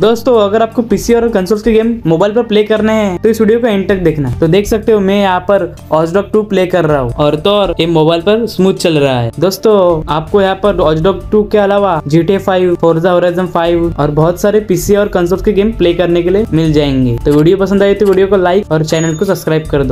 दोस्तों अगर आपको पीसी और कंसोल्स के गेम मोबाइल पर प्ले करने हैं तो इस वीडियो को एंड तक देखना। तो देख सकते हो मैं यहाँ पर वॉच डॉग 2 प्ले कर रहा हूँ और तो और ये मोबाइल पर स्मूथ चल रहा है। दोस्तों आपको यहाँ पर वॉच डॉग 2 के अलावा GTA 5, Forza Horizon 5 और बहुत सारे पीसी और कंसोल्स के गेम प्ले करने के लिए मिल जाएंगे। तो वीडियो पसंद आई तो वीडियो को लाइक और चैनल को सब्सक्राइब कर दो।